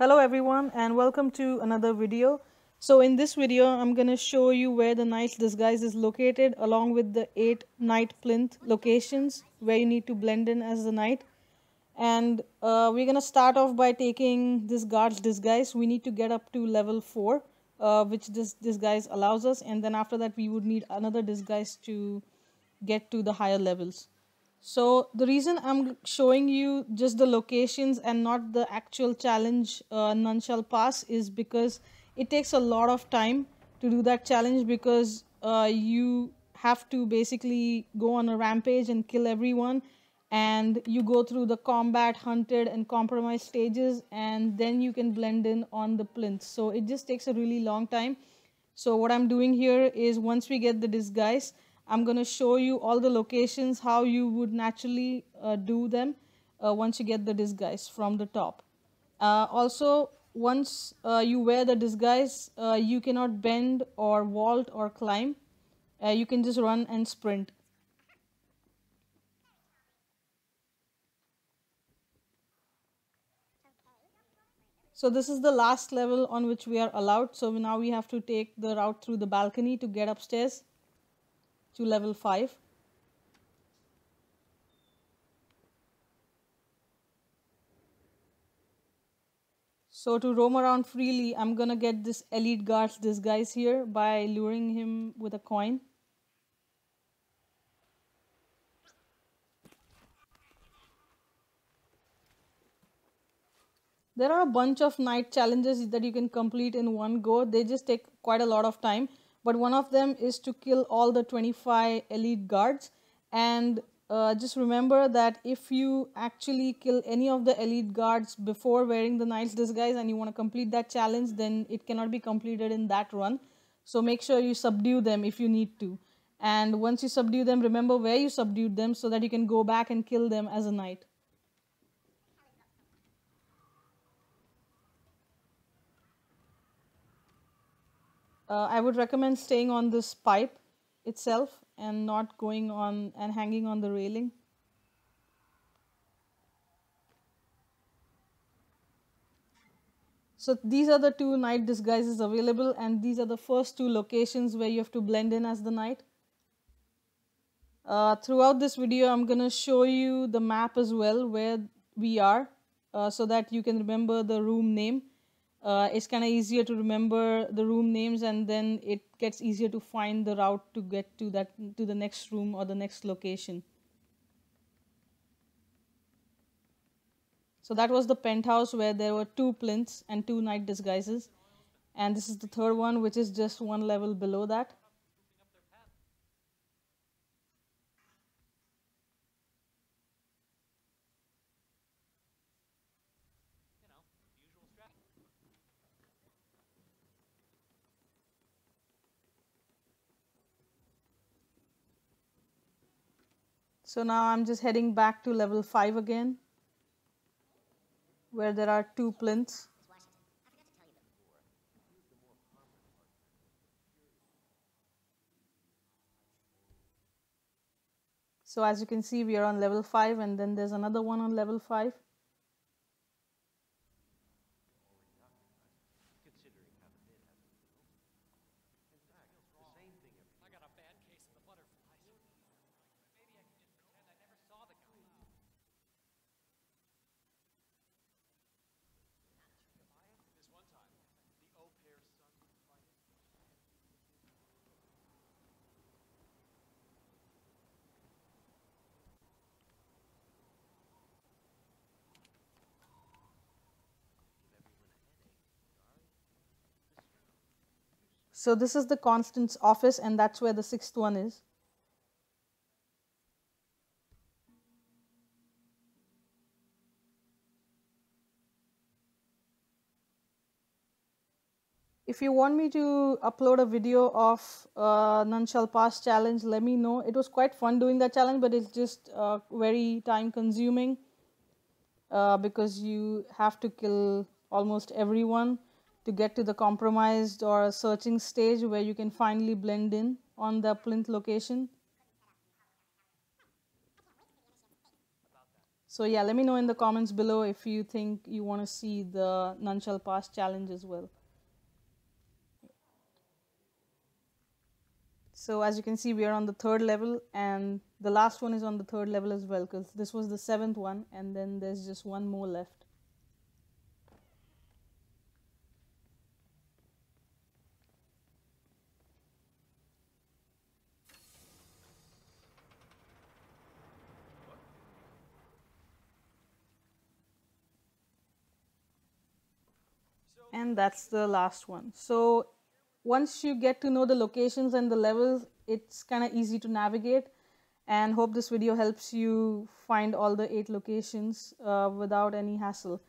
Hello everyone and welcome to another video. So in this video I'm going to show you where the knight's disguise is located along with the 8 knight plinth locations where you need to blend in as the knight. And we're going to start off by taking this guard's disguise. We need to get up to level 4 which this disguise allows us, and then after that we would need another disguise to get to the higher levels. So the reason I'm showing you just the locations and not the actual challenge None Shall Pass is because it takes a lot of time to do that challenge, because you have to basically go on a rampage and kill everyone, and you go through the combat, hunted and compromised stages, and then you can blend in on the plinth. So it just takes a really long time. So what I'm doing here is once we get the disguise, I'm going to show you all the locations, how you would naturally do them once you get the disguise from the top. Also, once you wear the disguise, you cannot bend or vault or climb. You can just run and sprint. So this is the last level on which we are allowed. So now we have to take the route through the balcony to get upstairs to level 5. So to roam around freely, I'm gonna get this elite guard's disguise here by luring him with a coin. There are a bunch of night challenges that you can complete in one go. They just take quite a lot of time. But one of them is to kill all the 25 elite guards. And just remember that if you actually kill any of the elite guards before wearing the knight's disguise and you want to complete that challenge, then it cannot be completed in that run. So make sure you subdue them if you need to. And once you subdue them, remember where you subdued them so that you can go back and kill them as a knight. I would recommend staying on this pipe itself and not going on and hanging on the railing. So these are the 2 knight disguises available, and these are the first 2 locations where you have to blend in as the knight. Throughout this video I'm going to show you the map as well where we are, so that you can remember the room name. It's kind of easier to remember the room names, and then it gets easier to find the route to get to the next room or the next location. So that was the penthouse where there were 2 plinths and 2 knight disguises, and this is the 3rd one, which is just 1 level below that. So now I'm just heading back to level 5 again, where there are 2 plinths. So as you can see, we are on level 5, and then there's another one on level 5. So this is the Constance office, and that's where the 6th one is. If you want me to upload a video of None Shall Pass challenge, let me know. It was quite fun doing that challenge, but it's just very time consuming because you have to kill almost everyone to get to the compromised or searching stage where you can finally blend in on the plinth location. So yeah, let me know in the comments below if you think you want to see the None Shall Pass challenge as well. So as you can see, we are on the third level, and the last one is on the third level as well, because this was the seventh one, and then there's just one more left. And that's the last one. So once you get to know the locations and the levels, it's kind of easy to navigate, and hope this video helps you find all the 8 locations without any hassle.